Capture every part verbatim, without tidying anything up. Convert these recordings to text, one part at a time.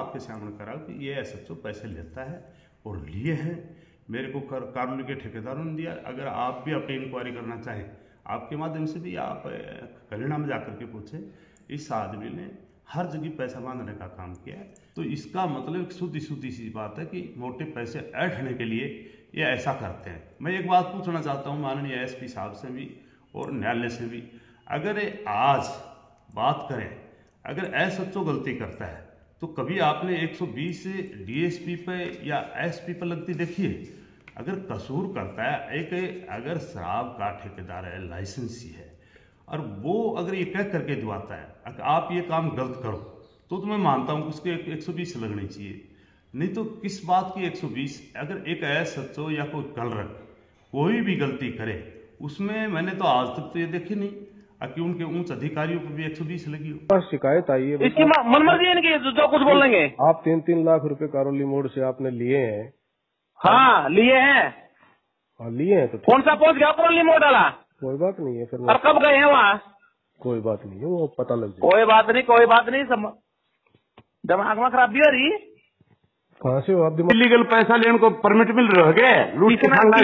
आपके सामने करा कि ये एस एच ओ पैसे लेता है और लिए हैं, मेरे को कर, कानूनी के ठेकेदारों ने दिया। अगर आप भी अपनी इंक्वायरी करना चाहें आपके माध्यम से भी आप करीना में जाकर के पूछें, इस आदमी ने हर जगह पैसा मांगने का काम किया है। तो इसका मतलब एक शुद्ध शुद्ध सी बात है कि मोटे पैसे ऐठने के लिए ये ऐसा करते हैं। मैं एक बात पूछना चाहता हूँ माननीय एस पी साहब से भी और न्यायालय से भी, अगर आज बात करें अगर एस एच ओ गलती करता है तो कभी आपने एक सौ बीस डीएसपी पे या एसपी पर लगती देखिए। अगर कसूर करता है एक, अगर शराब का ठेकेदार है, लाइसेंसी है, और वो अगर ये कह करके दिवाता है अगर आप ये काम गलत करो तो तो मैं मानता हूँ कि उसके एक सौ बीस लगनी चाहिए, नहीं तो किस बात की एक सौ बीस। अगर एक एस एच ओ या कोई कलरक कोई भी गलती करे उसमें मैंने तो आज तक तो ये देखी नहीं कि उनके उच्च अधिकारियों को भी एक सौ बीस लगी हो। शिकायत आई है इसकी, मनमर्जी इनकी जो कुछ बोलेंगे। आप तीन तीन लाख रुपए कारोली मोड़ से आपने लिए हैं? हाँ लिए हैं, लिए हैं। तो कौन सा पहुँच गया कारोली मोड़ वाला? कोई बात नहीं है, फिर कब गए हैं वहाँ? कोई बात नहीं है, वो पता लग जाए। कोई बात नहीं, कोई बात नहीं। दिमाग में खराबी हो रही कहाँ से हो आप? इलीगल पैसा लेने को परमिट मिल रहे गए,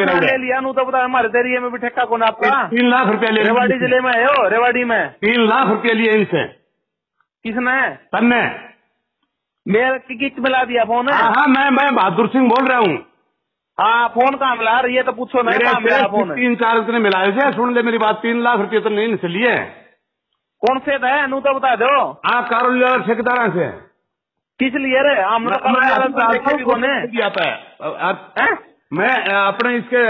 ले लिया नू तो बता हमारे एरिया में भी ठेका कौन आपका? तीन लाख रुपया ले रेवाड़ी जिले में है हो, रेवाड़ी में तीन लाख रुपया लिए इनसे। किसने? तन्ने। मेरे किट मिला दिया फोन है? हाँ मैं मैं बहादुर सिंह बोल रहा हूँ। हाँ फोन कहाँ मिला रही है तो पूछो ना फोन? तीन चार इतने मिलाए थे, सुन ले मेरी बात। तीन लाख रुपये तो नहीं इनसे लिए। कौन से है नू तो बता दो? हाँ कारोली ठेकेदार से। किस लिए रे? हमने मैं अपने इसके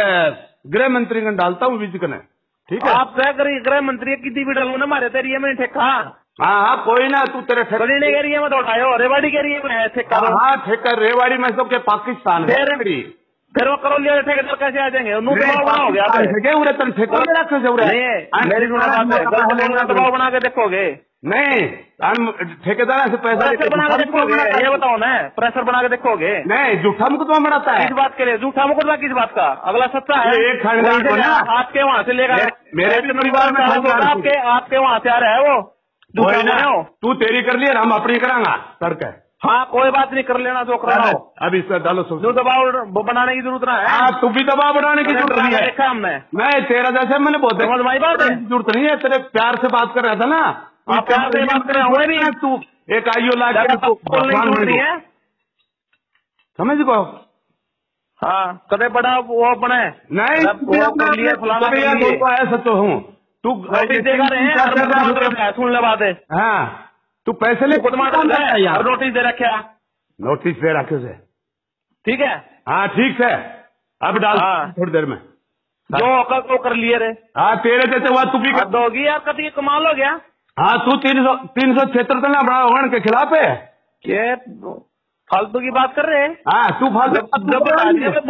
गृह मंत्री को डालता हूँ बीज कने, ठीक है? आप तय करिए गृह मंत्री कितनी भी डालू ना मारे तेरिए में ठेका। हाँ हाँ कोई ना, तू तेरे करीने के एरिया में तो उठाए रेवाड़ी के एरिया में ठेका। हाँ ठेका रेवाड़ी में सबके पाकिस्तान है, फिर वो करोली ठेकेदार कैसे आ जाएंगे? दबाव बना के देखोगे नहीं, ठेकेदार से पैसा ये बताओ ना, प्रेशर बना के देखोगे नहीं? झूठा मुकदमा बनाता है किस बात के लिए? झूठा मुकदमा किस बात का? अगला सत्ता है एक खानदान आपके वहाँ से लेगा, मेरे भी परिवार में आपके आपके वहाँ से आ रहा है वो हो। तू तेरी कर लिया, हम अपनी करांगा सड़क। हाँ कोई बात नहीं, कर लेना जो कराना हो। अब इसका डालो जो दबाव बनाने की जरूरत ना है, तू भी दबाव बनाने की जरूरत नहीं है। देखा हमने, मैं तेरा जैसे मैंने बहुत जरूरत नहीं है, तेरे प्यार से बात कर रहा था ना। आप प्यार से बात कर रहे हो, तू एक आईओ ला के समझ गो। हाँ कदे बड़ा वो बने नहीं सचो हूँ तू सुन ले बात है। हाँ तू पैसे ले नोटिस दे रखे, नोटिस दे रखे से ठीक है? हाँ ठीक है, अब डाल थोड़ी देर में जो होगा वो कर लिए रे। हाँ तेरे जैसे हुआ तू भी कर दोगी यार, कभी कमाल हो गया। हाँ तू तीन सौ तीन सौ छिहत्तर तना ब्राह्मण के खिलाफ है, ये फालतू की बात कर रहे हैं। हाँ तू फालतू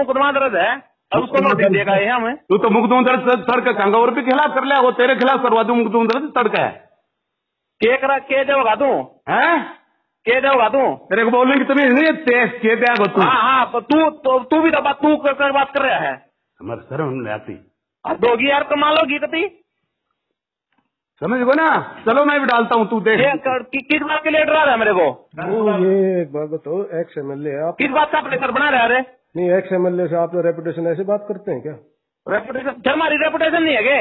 मुकदमा दर्ज है, अब उसको नोटिस देगा ये हमें। तू तो मुकदमा दर्ज सड़क गंगा और के खिलाफ कर लिया, वो तेरे खिलाफ करवा दू मुकदमा दर्ज सड़क है। के करा के देगा तू? हैं के देगा तू? तेरे को बोलूंगी तुम्हें नहीं के देगा तू? हाँ हाँ तू तो तू भी बात तू कर बात कर रहा है। हमारे सर हमने आती दोगी यार, कमालोगी कभी समझ गो ना। चलो मैं भी डालता हूँ, तू देख कि, किस बात के लिए डरा रहा है मेरे को? ये एक बात बताओ, एक्स एम एल ए आप किस बात का प्रेशर बना रहा है? नहीं एक्स एम एल ए से आप रेपुटेशन ऐसे बात करते हैं क्या? रेपुटेशन सर हमारी रेपुटेशन नहीं है क्या?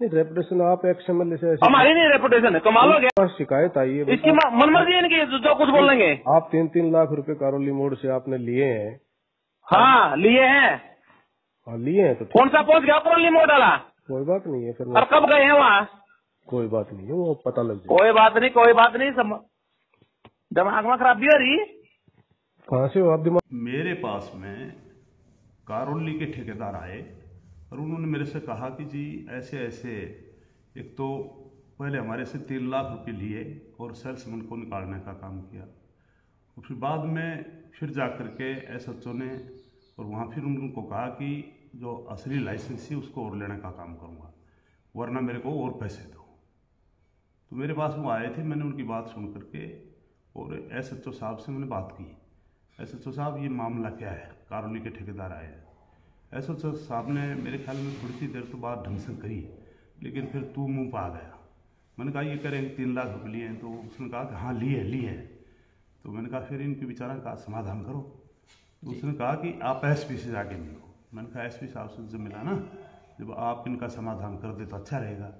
नहीं रेपुटेशन आप एक्स एम एल ए से हमारी नहीं रेपुटेशन है, कमाल हो गया। शिकायत आई है इसकी, मनमर्जी है इनकी जो कुछ बोलेंगे। आप तीन तीन लाख रुपए कारोली मोड़ से आपने लिए हैं? हाँ लिए हैं, लिए हैं। तो कौन सा पहुँच गया कारोली मोड़ वाला? कोई बात नहीं है, फिर कब गए हैं वहाँ? कोई बात नहीं है, वो पता लग जाए। कोई बात नहीं, कोई बात नहीं। दिमाग में खराबी हो रही कहाँ से हो आप? दिमाग मेरे पास में कारोली के ठेकेदार आए और उन्होंने मेरे से कहा कि जी ऐसे ऐसे, एक तो पहले हमारे से तीन लाख रुपए लिए और सेल्समैन को निकालने का काम किया, और फिर बाद में फिर जा कर के एस एच ओ ने और वहाँ फिर उनको कहा कि जो असली लाइसेंसी उसको और लेने का काम करूँगा, वरना मेरे को और पैसे दो। तो मेरे पास वो आए थे, मैंने उनकी बात सुन करके और एस एच ओ साहब से मैंने बात की। एस एच ओ साहब ये मामला क्या है? कारोली के ठेकेदार आए हैं। एस एच ओ साहब ने मेरे ख्याल में थोड़ी सी देर तो बात ढंग से करी, लेकिन फिर तू मुँह पर आ गया। मैंने कहा ये करें तीन लाख रुपये लिए हैं, तो उसने कहा कि हाँ लिए लिए। तो मैंने कहा फिर इनके विचारों का समाधान करो। तो उसने कहा कि आप एसपी से जाके मिलो। मैंने कहा एसपी साहब से जब मिला ना, जब आप इनका समाधान कर दे तो अच्छा रहेगा।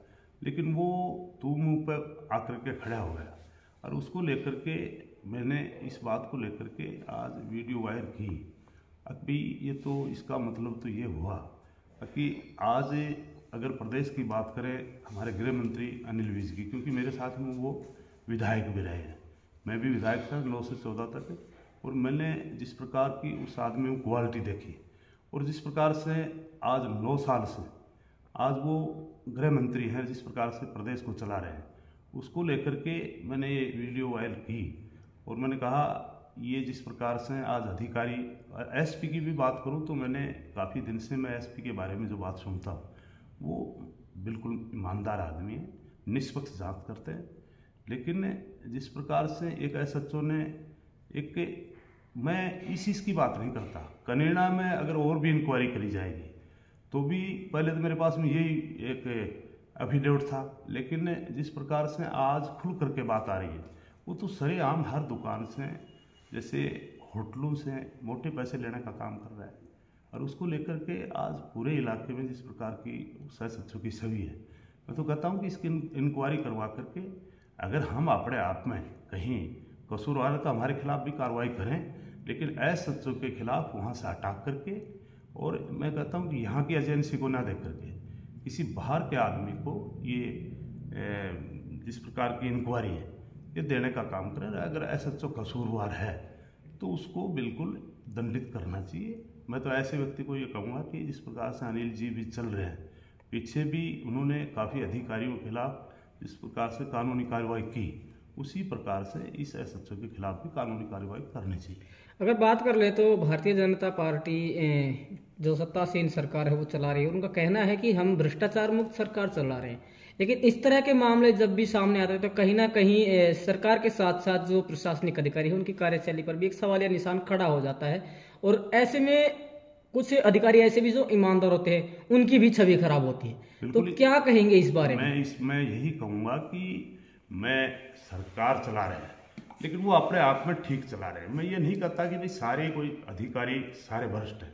लेकिन वो तो मुँह पर आकर के खड़ा हो गया और उसको लेकर के मैंने इस बात को लेकर के आज वीडियो वायर की। अभी ये तो इसका मतलब तो ये हुआ कि आज अगर प्रदेश की बात करें हमारे गृह मंत्री अनिल विज की, क्योंकि मेरे साथ में वो विधायक भी रहे हैं, मैं भी विधायक था नौ से चौदह तक, और मैंने जिस प्रकार की उस आदमी में क्वालिटी देखी और जिस प्रकार से आज नौ साल से आज वो गृह मंत्री हैं, जिस प्रकार से प्रदेश को चला रहे हैं, उसको लेकर के मैंने ये वीडियो वायरल की। और मैंने कहा ये जिस प्रकार से आज अधिकारी, एसपी की भी बात करूं तो मैंने काफ़ी दिन से मैं एसपी के बारे में जो बात सुनता हूँ वो बिल्कुल ईमानदार आदमी है, निष्पक्ष जांच करते हैं। लेकिन जिस प्रकार से एक एसएचओ ने एक, मैं इस चीज़ की बात नहीं करता, कनेड़ा में अगर और भी इंक्वायरी करी जाएगी तो भी, पहले तो मेरे पास में यही एक एफिडेविट था, लेकिन जिस प्रकार से आज खुल करके बात आ रही है वो तो सरेआम हर दुकान से जैसे होटलों से मोटे पैसे लेने का काम कर रहा है। और उसको लेकर के आज पूरे इलाके में जिस प्रकार की उस एसएचओ की छवि है, मैं तो कहता हूँ कि इसकी इंक्वायरी करवा करके अगर हम अपने आप में कहीं कसूरवार तो हमारे खिलाफ भी कार्रवाई करें, लेकिन एसएचओ के खिलाफ वहाँ से हटाक करके, और मैं कहता हूँ कि यहाँ की एजेंसी को ना देख करके किसी बाहर के आदमी को ये जिस प्रकार की इंक्वायरी है ये देने का काम करें। अगर एसएचओ कसूरवार है तो उसको बिल्कुल दंडित करना चाहिए। मैं तो ऐसे व्यक्ति को ये कहूँगा कि जिस प्रकार से अनिल जी भी चल रहे हैं, पीछे भी उन्होंने काफ़ी अधिकारियों के खिलाफ जिस प्रकार से कानूनी कार्रवाई की, उसी प्रकार से इस एसएचओ के खिलाफ भी कानूनी कार्रवाई करनी चाहिए। अगर बात कर ले तो भारतीय जनता पार्टी जो सत्तासीन सरकार है वो चला रही है, उनका कहना है कि हम भ्रष्टाचार मुक्त सरकार चला रहे हैं, लेकिन इस तरह के मामले जब भी सामने आते हैं तो कहीं ना कहीं सरकार के साथ साथ जो प्रशासनिक अधिकारी है उनकी कार्यशैली पर भी एक सवालिया निशान खड़ा हो जाता है। और ऐसे में कुछ अधिकारी ऐसे भी जो ईमानदार होते हैं उनकी भी छवि खराब होती है, तो क्या कहेंगे इस बारे में? मैं यही कहूँगा कि मैं सरकार चला रहे हैं लेकिन वो अपने आप में ठीक चला रहे हैं। मैं ये नहीं कहता कि भाई सारे कोई अधिकारी सारे भ्रष्ट हैं,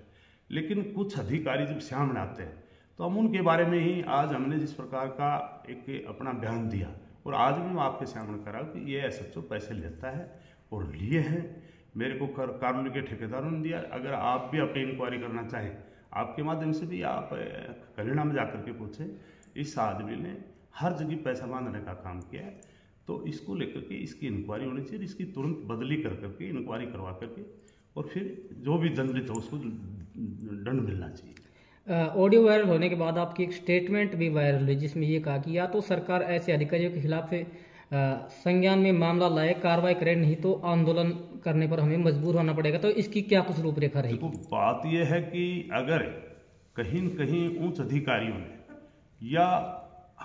लेकिन कुछ अधिकारी जब सामने आते हैं तो हम उनके बारे में ही आज हमने जिस प्रकार का एक अपना बयान दिया, और आज भी मैं आपके सामने करा कि ये एसएचओ पैसे लेता है और लिए हैं, मेरे को कर कानून के ठेकेदारों ने दिया। अगर आप भी अपनी इंक्वायरी करना चाहें आपके माध्यम से भी आप करीना में जा कर के पूछें, इस आदमी ने हर जगह पैसा बांधने का काम किया है। तो इसको लेकर के इसकी इंक्वायरी होनी चाहिए, इसकी तुरंत बदली कर करके इंक्वायरी करवा करके और फिर जो भी दंडित हो उसको दंड मिलना चाहिए। ऑडियो वायरल होने के बाद आपकी एक स्टेटमेंट भी वायरल हुई जिसमें ये कहा कि या तो सरकार ऐसे अधिकारियों के खिलाफ संज्ञान में मामला लाए, कार्रवाई करे, नहीं तो आंदोलन करने पर हमें मजबूर होना पड़ेगा। तो इसकी क्या कुछ रूपरेखा रही? तो बात यह है कि अगर कहीं न कहीं उच्च अधिकारियों ने या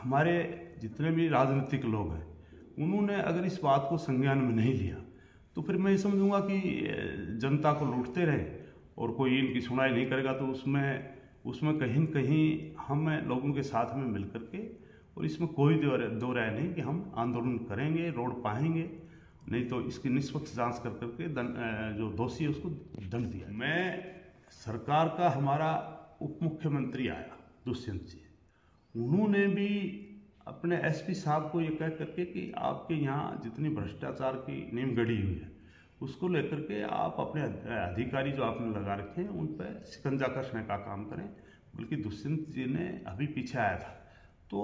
हमारे जितने भी राजनीतिक लोग हैं उन्होंने अगर इस बात को संज्ञान में नहीं लिया तो फिर मैं ये समझूंगा कि जनता को लूटते रहे और कोई इनकी सुनाई नहीं करेगा। तो उसमें उसमें कहीं न कहीं हम लोगों के साथ में मिल करके, और इसमें कोई दो राय नहीं कि हम आंदोलन करेंगे, रोड पाएंगे, नहीं तो इसकी निष्पक्ष जांच कर करके जो दोषी है उसको दंड दिया। मैं सरकार का, हमारा उप मुख्यमंत्री आया दुष्यंत जी, उन्होंने भी अपने एसपी साहब को ये कह करके कि आपके यहाँ जितनी भ्रष्टाचार की नीम गढ़ी हुई है उसको लेकर के आप अपने अधिकारी जो आपने लगा रखे हैं उन पर शिकंजा कसने का काम करें। बल्कि दुष्यंत जी ने अभी पीछे आया था तो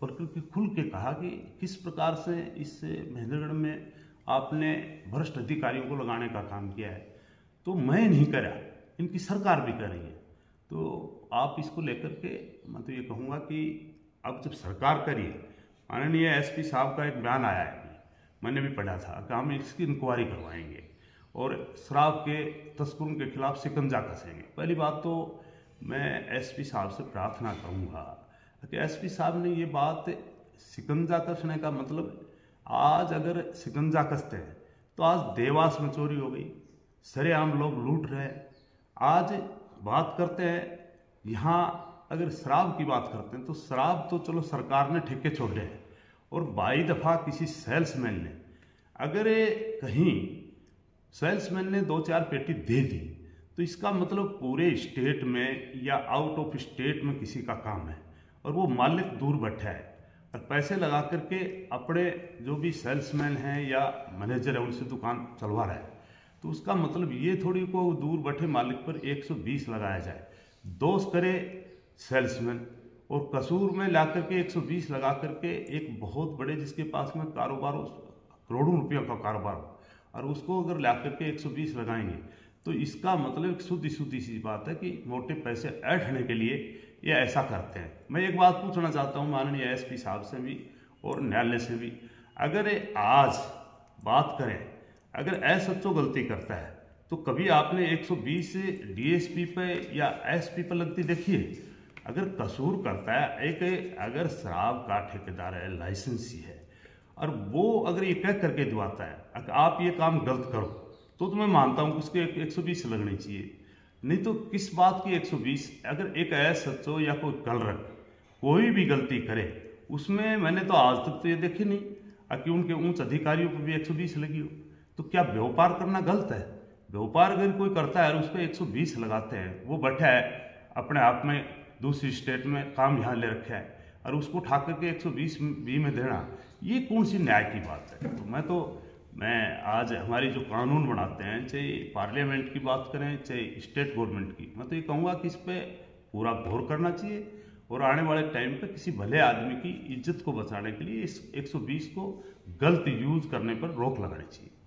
प्रकृति खुल के कहा कि किस प्रकार से इस महेंद्रगढ़ में आपने भ्रष्ट अधिकारियों को लगाने का काम किया है। तो मैं नहीं करा, इनकी सरकार भी कर रही है। तो आप इसको लेकर के मैं तो ये कहूँगा कि अब जब सरकार करिए, माननीय एसपी साहब का एक बयान आया है, मैंने भी पढ़ा था कि हम इसकी इंक्वायरी करवाएंगे और शराब के तस्करों के खिलाफ शिकंजा कसेंगे। पहली बात तो मैं एसपी साहब से प्रार्थना करूँगा कि एसपी साहब ने ये बात, शिकंजा कसने का मतलब, आज अगर शिकंजा कसते हैं तो आज देवास में चोरी हो गई, सरेआम लोग लूट रहे हैं। आज बात करते हैं यहाँ अगर शराब की बात करते हैं तो शराब तो चलो सरकार ने ठेके छोड़े हैं, और बाई दफ़ा किसी सेल्समैन ने अगर कहीं सेल्समैन ने दो चार पेटी दे दी, तो इसका मतलब पूरे स्टेट में या आउट ऑफ स्टेट में किसी का काम है और वो मालिक दूर बैठा है और पैसे लगा करके अपने जो भी सेल्समैन हैं या मैनेजर है उनसे दुकान चलवा रहा है। तो उसका मतलब ये थोड़ी को दूर बैठे मालिक पर एक सौ बीस लगाया जाए। दोष करे सेल्समैन और कसूर में ला करके एक सौ बीस लगा करके एक बहुत बड़े जिसके पास में कारोबार हो, करोड़ों रुपयों का कारोबार हो, और उसको अगर ला करके एक सौ बीस लगाएंगे तो इसका मतलब एक शुद्ध शुद्ध सी बात है कि मोटे पैसे ऐठने के लिए ये ऐसा करते हैं। मैं एक बात पूछना चाहता हूँ माननीय एसपी साहब से भी और न्यायालय से भी, अगर आज बात करें अगर एसएचओ गलती करता है तो कभी आपने एक सौ बीस डीएसपी पे या एसपी पे लगती देखी है? अगर कसूर करता है एक, अगर शराब का ठेकेदार है, लाइसेंसी है, और वो अगर ये कह करके दिवाता है अगर आप ये काम गलत करो तो, तो मैं मानता हूँ कि उसके एक सौ बीस लगनी चाहिए, नहीं तो किस बात की एक सौ बीस? अगर एक एस सच्चो या कोई कलरक कोई भी गलती करे उसमें मैंने तो आज तक तो ये देखी नहीं कि उनके ऊंच अधिकारियों पर भी एक सौ बीस लगी हो। तो क्या व्यापार करना गलत है? व्यापार अगर कोई करता है उस पर एक सौ बीस लगाते हैं, वो बैठा है अपने आप में दूसरी स्टेट में काम यहाँ ले रखा है और उसको उठा करके एक सौ बीस बी में देना, ये कौन सी न्याय की बात है? तो मैं तो मैं आज हमारी जो कानून बनाते हैं चाहे पार्लियामेंट की बात करें चाहे स्टेट गवर्नमेंट की, मैं तो ये कहूँगा कि इस पर पूरा गौर करना चाहिए और आने वाले टाइम पे किसी भले आदमी की इज्जत को बचाने के लिए इस एक सौ बीस को गलत यूज़ करने पर रोक लगानी चाहिए।